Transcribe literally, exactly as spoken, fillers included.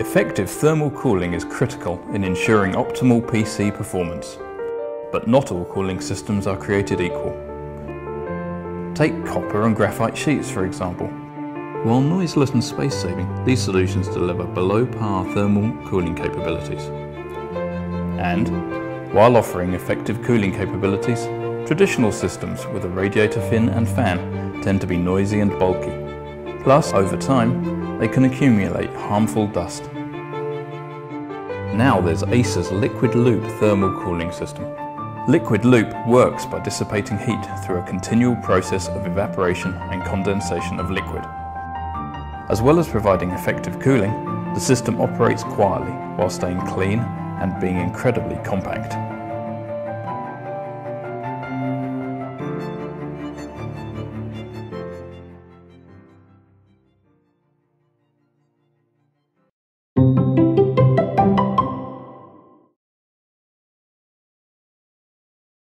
Effective thermal cooling is critical in ensuring optimal P C performance, but not all cooling systems are created equal. Take copper and graphite sheets, for example. While noiseless and space-saving, these solutions deliver below-par thermal cooling capabilities. And, while offering effective cooling capabilities, traditional systems with a radiator fin and fan tend to be noisy and bulky. Plus, over time, they can accumulate harmful dust. Now there's Acer's LiquidLoop thermal cooling system. LiquidLoop works by dissipating heat through a continual process of evaporation and condensation of liquid. As well as providing effective cooling, the system operates quietly while staying clean and being incredibly compact.